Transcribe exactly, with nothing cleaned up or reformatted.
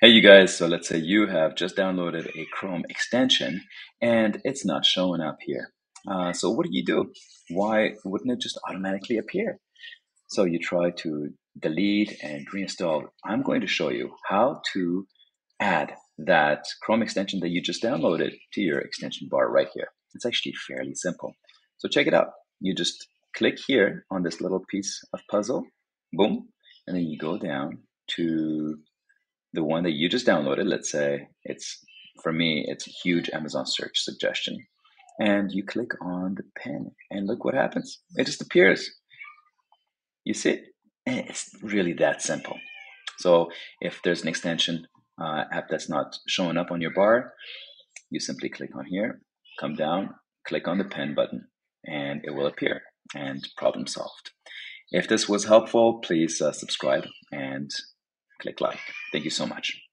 Hey you guys, so let's say you have just downloaded a Chrome extension and it's not showing up here. Uh, so what do you do? Why wouldn't it just automatically appear? So you try to delete and reinstall. I'm going to show you how to add that Chrome extension that you just downloaded to your extension bar right here. It's actually fairly simple. So check it out. You just click here on this little piece of puzzle, boom, and then you go down to the one that you just downloaded. Let's say it's, for me, it's a huge Amazon search suggestion. And you click on the pen and look what happens. It just appears. You see? And it's really that simple. So if there's an extension uh, app that's not showing up on your bar, you simply click on here, come down, click on the pen button, and it will appear. And problem solved. If this was helpful, please uh, subscribe and click like. Thank you so much.